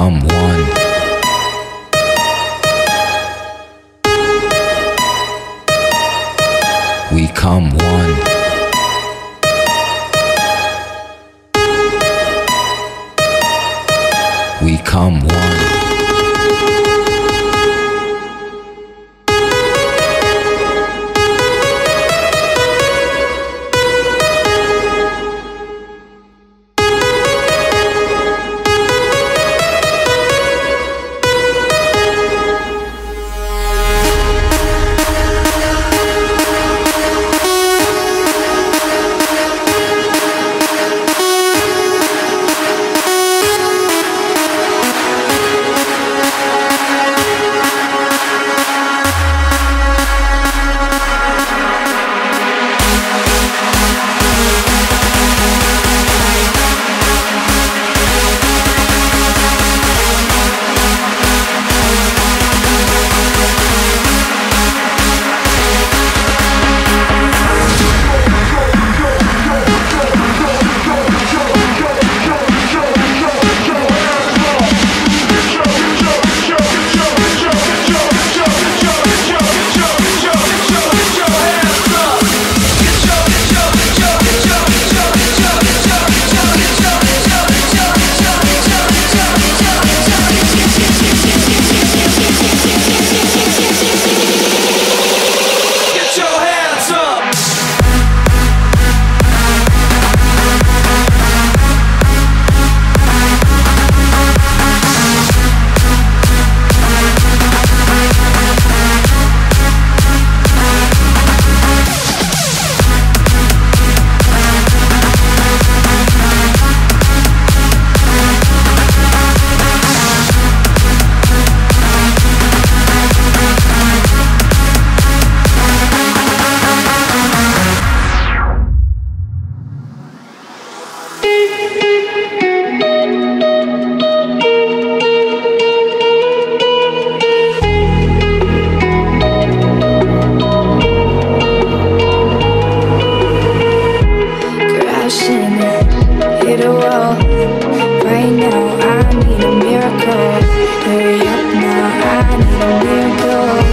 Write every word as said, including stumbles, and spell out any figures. come one. We come one. We come one. Now I need a miracle.